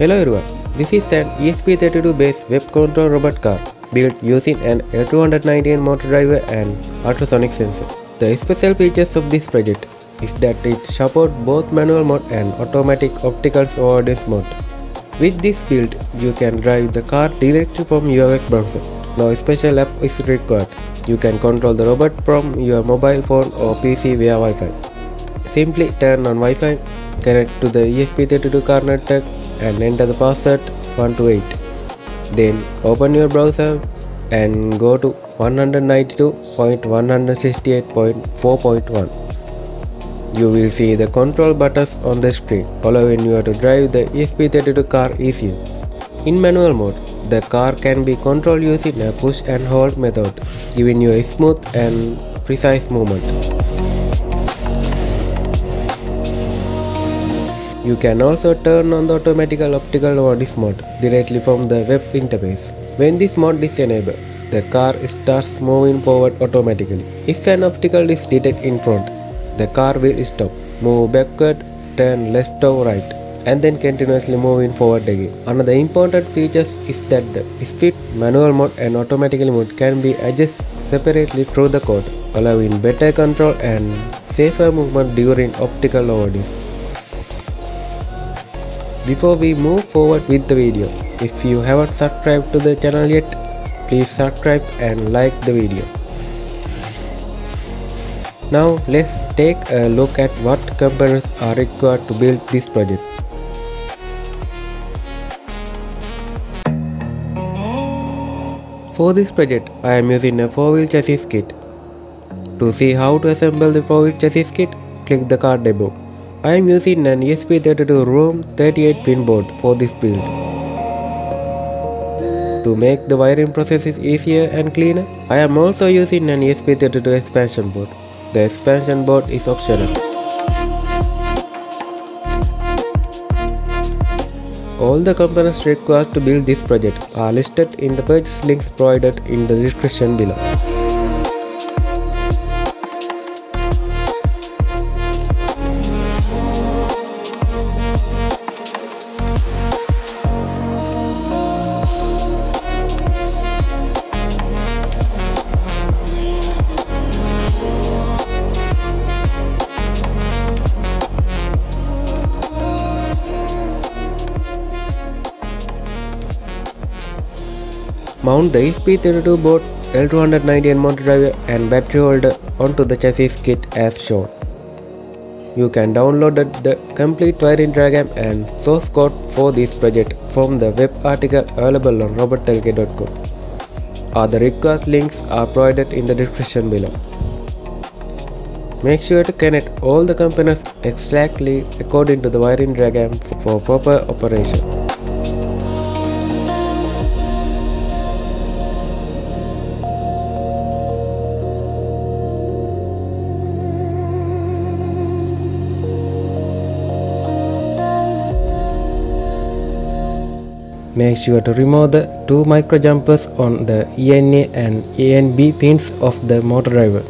Hello everyone, this is an ESP32 based web control robot car built using an L298N motor driver and ultrasonic sensor. The special features of this project is that it supports both manual mode and automatic optical overdress mode. With this build, you can drive the car directly from your web browser. No special app is required. You can control the robot from your mobile phone or PC via Wi-Fi. Simply turn on Wi-Fi, connect to the ESP32 car network and enter the password 128. Then open your browser and go to 192.168.4.1. You will see the control buttons on the screen, allowing you to drive the ESP32 car easier. In manual mode, the car can be controlled using a push and hold method, giving you a smooth and precise movement. You can also turn on the automatic optical overdress mode directly from the web interface. When this mode is enabled, the car starts moving forward automatically. If an obstacle is detected in front, the car will stop, move backward, turn left or right, and then continuously moving forward again. Another important feature is that the speed, manual mode and automatic mode can be adjusted separately through the code, allowing better control and safer movement during optical overdress. Before we move forward with the video, if you haven't subscribed to the channel yet, please subscribe and like the video. Now let's take a look at what components are required to build this project. For this project, I am using a 4-wheel chassis kit. To see how to assemble the 4-wheel chassis kit, click the car demo. I am using an ESP32 room 38-pin board for this build. To make the wiring processes easier and cleaner, I am also using an ESP32 expansion board. The expansion board is optional. All the components required to build this project are listed in the purchase links provided in the description below. Mount the ESP32 board, L298N motor driver and battery holder onto the chassis kit as shown. You can download the complete wiring diagram and source code for this project from the web article available on robotlk.com. Other required links are provided in the description below. Make sure to connect all the components exactly according to the wiring diagram for proper operation. Make sure to remove the two micro jumpers on the ENA and ENB pins of the motor driver.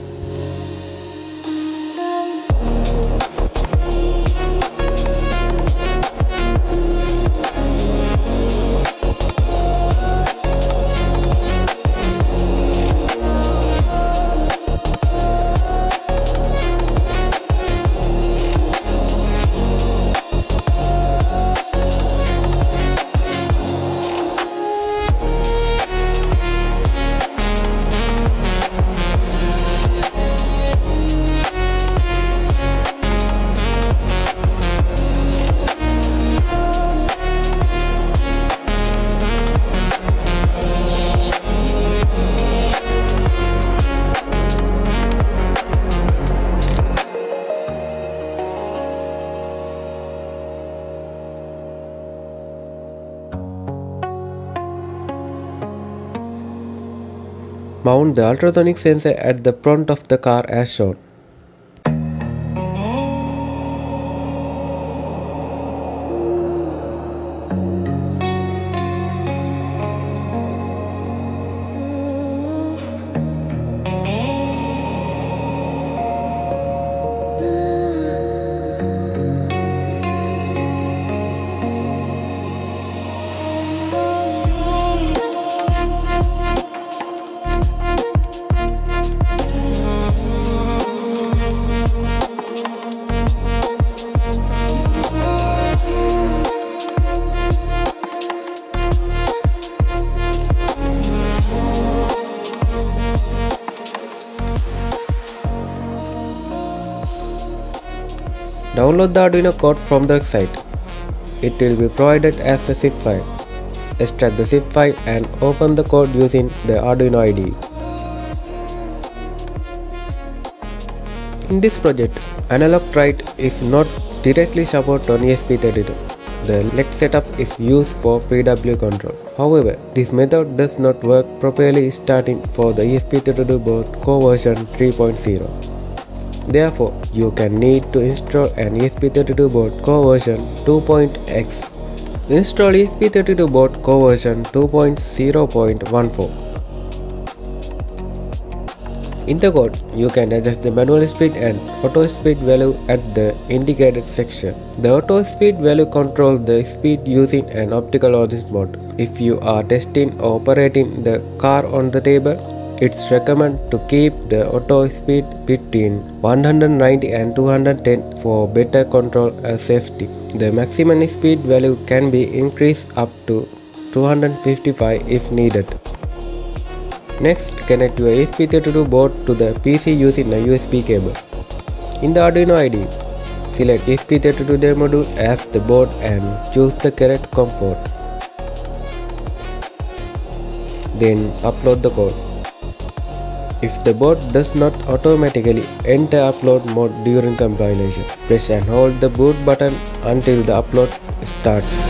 Mount the ultrasonic sensor at the front of the car as shown. download the Arduino code from the site. It will be provided as a zip file. Extract the zip file and open the code using the Arduino IDE. In this project, analog write is not directly supported on ESP32. The LED setup is used for PWM control. However, this method does not work properly starting for the ESP32 board core version 3.0. Therefore, you can need to install an ESP32 board core version 2.x. Install ESP32 board core version 2.0.14. In the code, you can adjust the manual speed and auto speed value at the indicated section. The auto speed value controls the speed using an optical logic mode. If you are testing or operating the car on the table, it's recommended to keep the auto speed between 190 and 210 for better control and safety. The maximum speed value can be increased up to 255 if needed. Next, connect your ESP32 board to the PC using a USB cable. In the Arduino IDE, select ESP32 module as the board and choose the correct COM port. Then upload the code. If the board does not automatically enter upload mode during compilation, press and hold the boot button until the upload starts.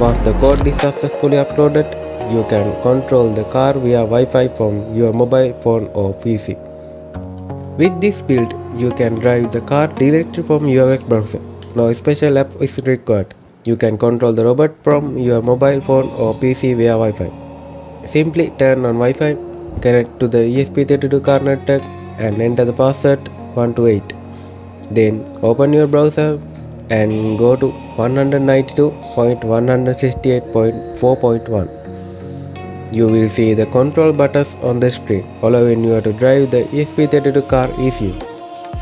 Once the code is successfully uploaded, you can control the car via Wi-Fi from your mobile phone or PC. With this build, you can drive the car directly from your web browser. No special app is required. You can control the robot from your mobile phone or PC via Wi-Fi. Simply turn on Wi-Fi, connect to the ESP32 car network and enter the password 128. Then open your browser and go to 192.168.4.1. You will see the control buttons on the screen, allowing you to drive the ESP32 car easily.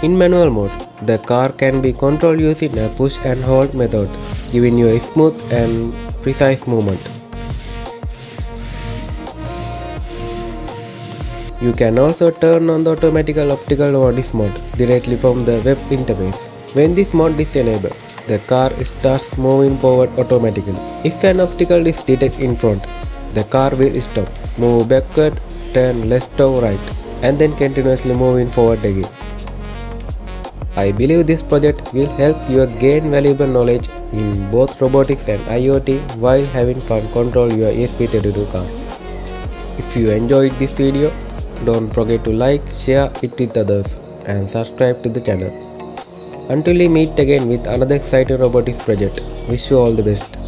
In manual mode, the car can be controlled using a push and hold method, giving you a smooth and precise movement. You can also turn on the automatic optical logic mode directly from the web interface. When this mode is enabled, the car starts moving forward automatically. If an obstacle is detected in front, the car will stop, move backward, turn left to right, and then continuously moving forward again. I believe this project will help you gain valuable knowledge in both robotics and IoT while having fun control your ESP32 car. If you enjoyed this video, don't forget to like, share it with others, and subscribe to the channel. Until we meet again with another exciting robotics project, wish you all the best.